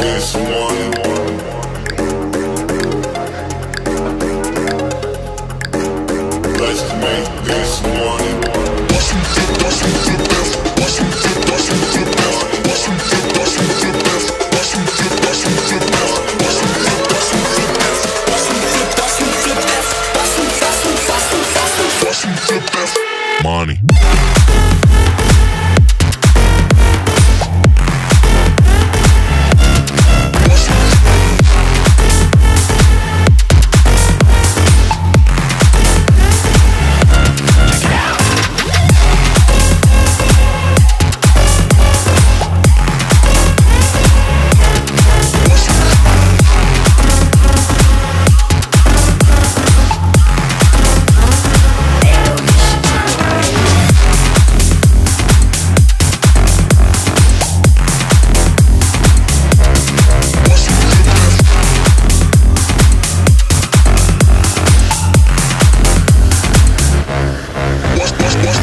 is one. Let's make this one. Money.